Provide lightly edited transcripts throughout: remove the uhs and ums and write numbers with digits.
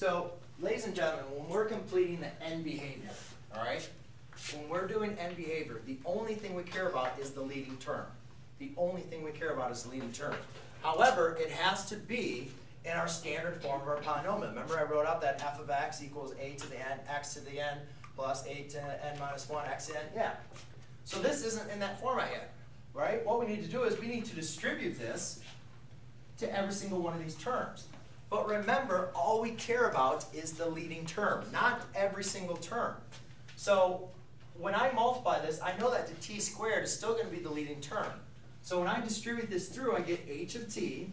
So, ladies and gentlemen, when we're completing the end behavior, all right? When we're doing end behavior, the only thing we care about is the leading term. The only thing we care about is the leading term. However, it has to be in our standard form of our polynomial. Remember I wrote out that f of x equals a to the n, x to the n, plus a to the n minus 1, x to the n, yeah. So this isn't in that format yet, right? What we need to do is we need to distribute this to every single one of these terms. But remember, all we care about is the leading term, not every single term. So when I multiply this, I know that the t squared is still going to be the leading term. So when I distribute this through, I get h of t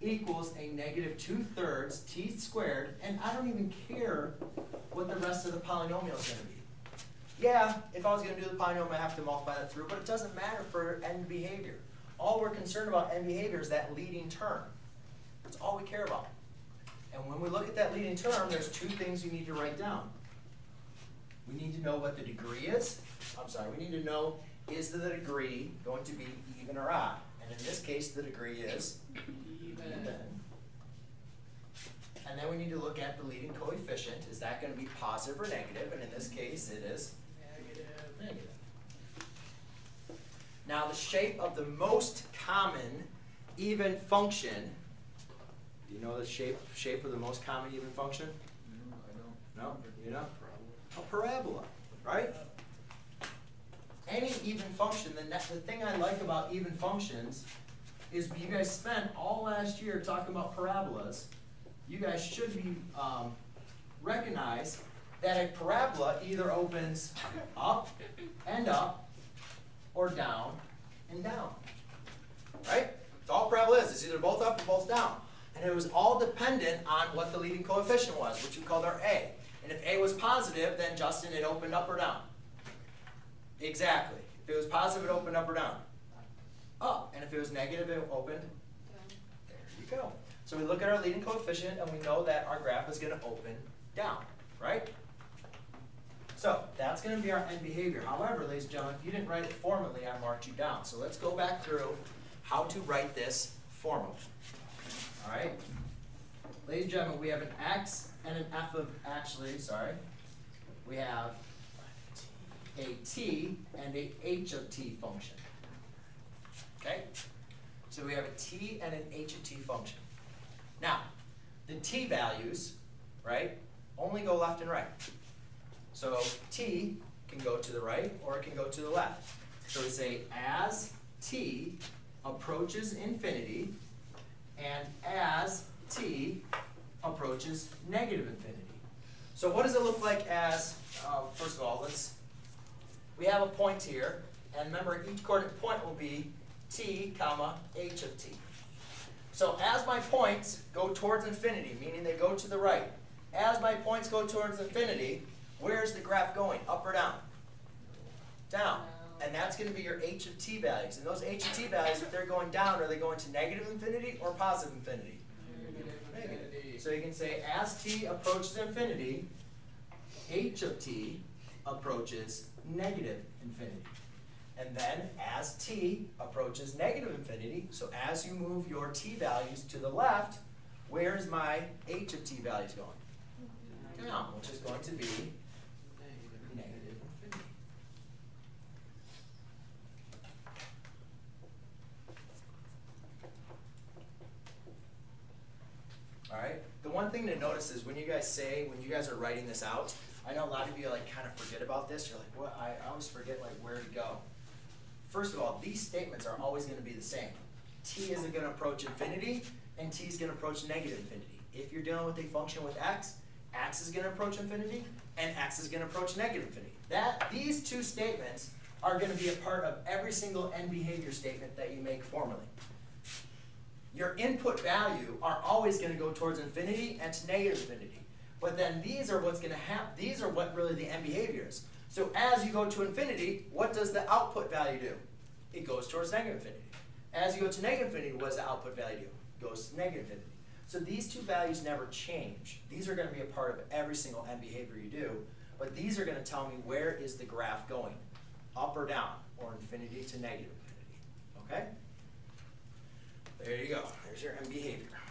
equals a negative 2/3 t squared, and I don't even care what the rest of the polynomial is going to be. Yeah, if I was going to do the polynomial, I have to multiply that through, but it doesn't matter for end behavior. All we're concerned about end behavior is that leading term. That's all we care about. And when we look at that leading term, there's two things you need to write down. We need to know what the degree is. We need to know, is the degree going to be even or odd? And in this case, the degree is even. And then we need to look at the leading coefficient. Is that going to be positive or negative? And in this case, it is negative. Now, the shape of the most common even function. Do you know the shape of the most common even function? No, I don't. No? You know? A parabola, right? Any even function, the thing I like about even functions is you guys spent all last year talking about parabolas. You guys should be recognize that a parabola either opens up and up or down and down, right? It's all parabola is. It's either both up or both down. And it was all dependent on what the leading coefficient was, which we called our A. And if A was positive, then Justin, it opened up or down? Exactly. If it was positive, it opened up or down? Up. And if it was negative, it opened? Down. There you go. So we look at our leading coefficient, and we know that our graph is going to open down, right? So that's going to be our end behavior. However, ladies and gentlemen, if you didn't write it formally, I marked you down. So let's go back through how to write this formally. All right? Ladies and gentlemen, we have an x and an f of, we have a t and a h of t function. Okay? So we have a t and an h of t function. Now, the t values, right, only go left and right. So t can go to the right or it can go to the left. So we say as t approaches infinity and as t approaches negative infinity. So what does it look like as, first of all, we have a point here, and remember each coordinate point will be t comma h of t. So as my points go towards infinity, meaning they go to the right, as my points go towards infinity, where's the graph going, up or down? Down. And that's going to be your h of t values. And those h of t values, if they're going down, are they going to negative infinity or positive infinity? Negative. So you can say as t approaches infinity, h of t approaches negative infinity. And then as t approaches negative infinity, so as you move your t values to the left, where's my h of t values going? Down, which is going to be negative infinity. All right, the one thing to notice is when you guys say, when you guys are writing this out, I know a lot of you like kind of forget about this. You're like, what? I always forget like where to go. First of all, these statements are always going to be the same. T isn't going to approach infinity, and t is going to approach negative infinity. If you're dealing with a function with x, x is going to approach infinity, and x is going to approach negative infinity. These two statements are going to be a part of every single end behavior statement that you make formally. Your input value are always going to go towards infinity and to negative infinity. But then these are what's going to happen. These are what really the end behavior is. So as you go to infinity, what does the output value do? It goes towards negative infinity. As you go to negative infinity, what does the output value do? It goes to negative infinity. So these two values never change. These are going to be a part of every single end behavior you do. But these are going to tell me where is the graph going, up or down, or infinity to negative infinity. Okay? There you go. There's your end behavior.